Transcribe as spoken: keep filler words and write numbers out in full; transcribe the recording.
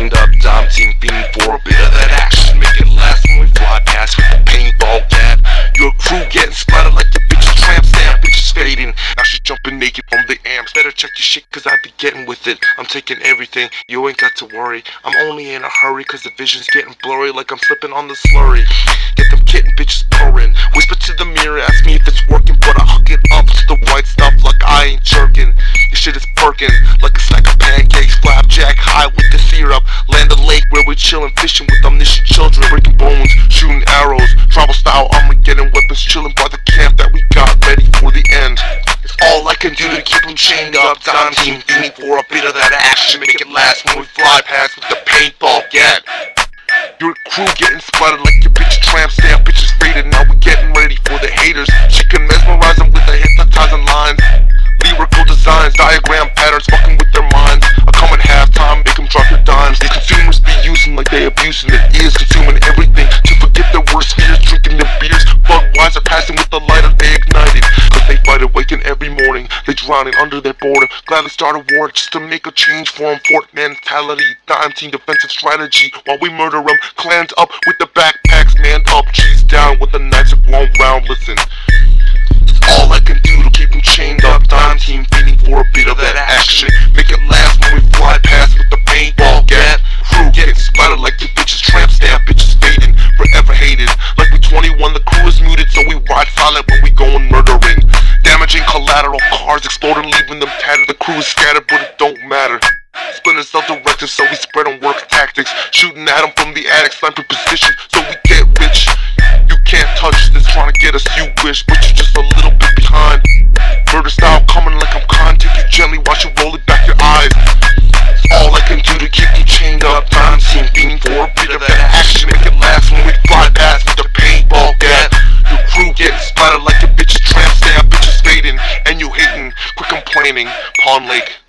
Cleaned up, dime team beam for a bit of that action. Make it last when we fly past with a paintball gap. Your crew getting splattered like your bitch's tramp stamp. Bitches fading, now she jumping naked from the amps. Better check your shit cause I be getting with it. I'm taking everything, you ain't got to worry. I'm only in a hurry cause the vision's getting blurry like I'm slipping on the slurry. Get them kitten bitches purring. Whisper to the mirror, ask me if it's working, but I hook it up to the white stuff like I ain't jerking. This shit is perking like a snack of pancakes, flapjack high with the syrup. Land of lake where we're chilling, fishing with omniscient children, breaking bones, shooting arrows, tribal style Armageddon weapons, chilling by the camp that we got ready for the end. It's all I can do to keep them chained up. Dime team beaming for a bit of that action. Make it last when we fly past with the paintball gat. Your crew getting splattered like your bitch tramp stamp. Bitches faded, now we getting ready for the haters. She can mesmerize them with the hypnotizing lines, lyrical designs, diagram patterns, fucking with their minds. I come at halftime, make them drop your dimes. These consumers be using like they abusing their ears, consuming everything to forget their worst fears, drinking their beers. Budweiser passing with the lighter they ignited. Cause they fight awaken every morning, they drowning under their boredom. Glad they start a war just to make a change for them. Fort mentality, dime team defensive strategy. While we murder them, clans up with the backpacks, man up, cheese down with the knives that won't round, listen. It's all I can do to keep them chained up. Dime team feeding for a bit of that action. Make it last when we fly past with the paintball gat. Crew getting splattered like your bitches tramp stamp. Bitches fading, forever hated. Like we twenty-one, the crew is muted, so we ride silent when we going murdering. Damaging collateral, cars exploding, leaving them tattered. The crew is scattered, but it don't matter. Splitting self-directed, so we spread on work tactics. Shooting at them from the attic, slam position, so we get rich. You can't touch this, trying to get us you wish, but you're just a little bit behind. Murder style coming like I'm con, take you gently, watch you roll it back your eyes. It's all I can do to keep you chained up. Dime team beaming for a bit of that action. Make it last when we fly past with the paintball gat. Your crew getting splattered like your bitches tramp stamp. Bitches fading, and you hating, quit complaining. Pond Lake.